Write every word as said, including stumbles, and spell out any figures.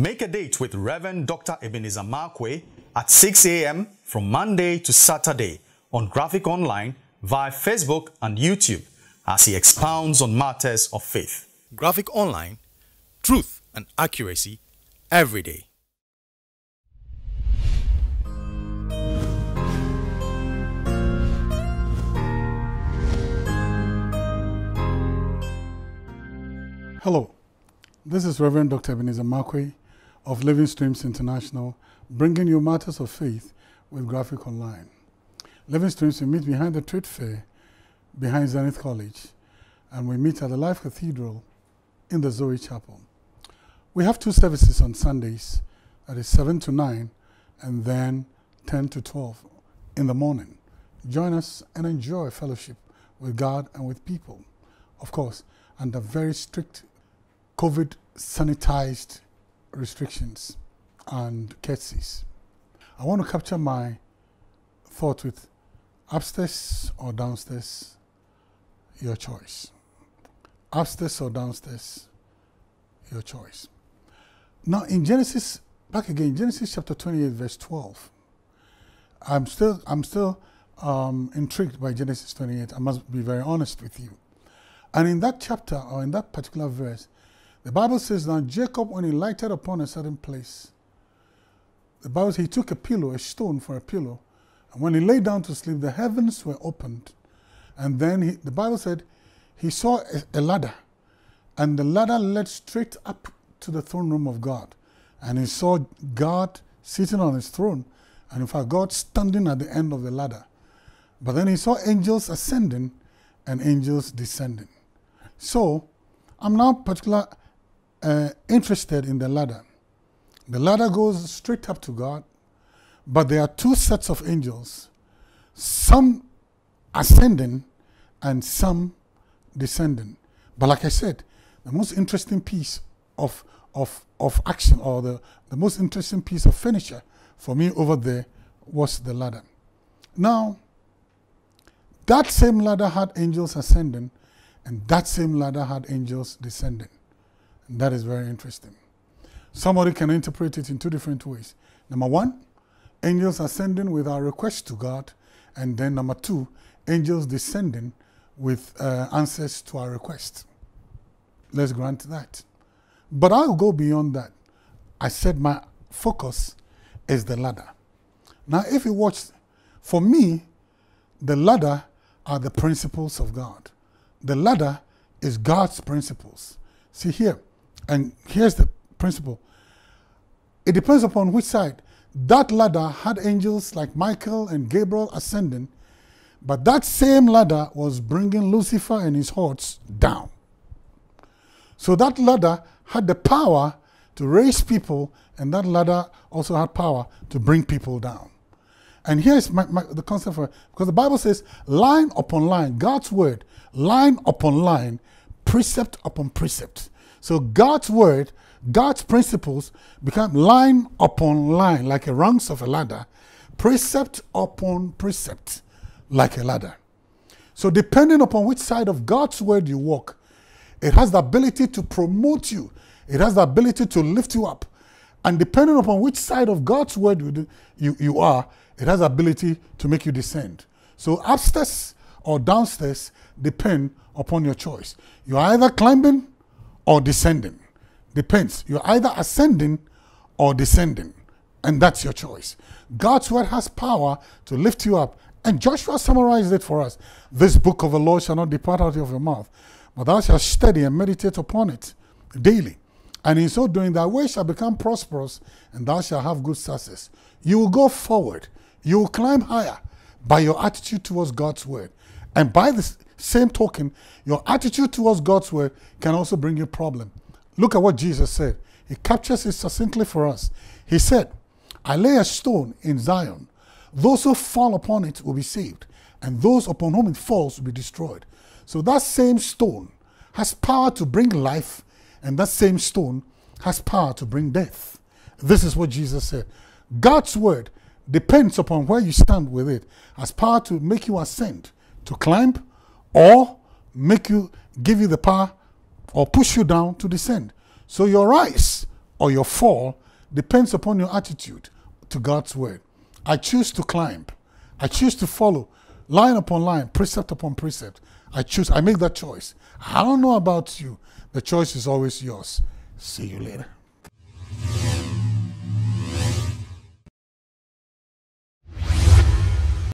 Make a date with Reverend Doctor Ebenezer Markwei at six A M from Monday to Saturday on Graphic Online via Facebook and YouTube as he expounds on matters of faith. Graphic Online, truth and accuracy every day. Hello, this is Reverend Doctor Ebenezer Markwei of Living Streams International, bringing you matters of faith with Graphic Online. Living Streams, we meet behind the Trade Fair, behind Zenith College, and we meet at the Life Cathedral in the Zoe Chapel. We have two services on Sundays, that is seven to nine and then ten to twelve in the morning. Join us and enjoy fellowship with God and with people. Of course, under very strict COVID sanitized restrictions and courtesies. I want to capture my thought with upstairs or downstairs, your choice. Upstairs or downstairs, your choice. Now in Genesis, back again, Genesis chapter twenty-eight, verse twelve. I'm still, I'm still um, intrigued by Genesis twenty-eight. I must be very honest with you. And in that chapter, or in that particular verse, the Bible says, now Jacob, when he lighted upon a certain place, the Bible says he took a pillow, a stone for a pillow, and when he lay down to sleep, the heavens were opened. And then he, the Bible said he saw a, a ladder, and the ladder led straight up to the throne room of God. And he saw God sitting on his throne, and in fact, God standing at the end of the ladder. But then he saw angels ascending and angels descending. So, I'm now particularly uh, interested in the ladder. The ladder goes straight up to God, but there are two sets of angels, some ascending and some descending. But like I said, the most interesting piece of, of, of action, or the, the most interesting piece of furniture for me over there, was the ladder. Now, that same ladder had angels ascending, and that same ladder had angels descending. And that is very interesting. Somebody can interpret it in two different ways. Number one, angels ascending with our request to God, and then number two, angels descending with uh, answers to our request. Let's grant that. But I'll go beyond that. I said my focus is the ladder. Now, if you watch, for me, the ladder are the principles of God. The ladder is God's principles. See here, and here's the principle. It depends upon which side. That ladder had angels like Michael and Gabriel ascending, but that same ladder was bringing Lucifer and his hordes down. So that ladder had the power to raise people, and that ladder also had power to bring people down. And here's my, my, the concept for it, because the Bible says line upon line, God's word, line upon line, precept upon precept. So God's word, God's principles become line upon line, like the rungs of a ladder, precept upon precept, like a ladder. So depending upon which side of God's word you walk, it has the ability to promote you. It has the ability to lift you up. And depending upon which side of God's word you, do, you, you are, it has the ability to make you descend. So upstairs or downstairs depend upon your choice. You're either climbing or descending. Depends. You're either ascending or descending. And that's your choice. God's word has power to lift you up. And Joshua summarized it for us. This book of the law shall not depart out of your mouth, but thou shalt study and meditate upon it daily. And in so doing, thy way shall become prosperous, and thou shalt have good success. You will go forward. You will climb higher by your attitude towards God's word. And by the same token, your attitude towards God's word can also bring you problem. Look at what Jesus said. He captures it succinctly for us. He said, I lay a stone in Zion. Those who fall upon it will be saved, and those upon whom it falls will be destroyed. So that same stone has power to bring life, and that same stone has power to bring death. This is what Jesus said. God's word depends upon where you stand with it, has power to make you ascend, to climb, or make you, give you the power or push you down to descend. So your rise or your fall depends upon your attitude to God's word. I choose to climb. I choose to follow line upon line, precept upon precept. I choose. I make that choice. I don't know about you. The choice is always yours. See you later.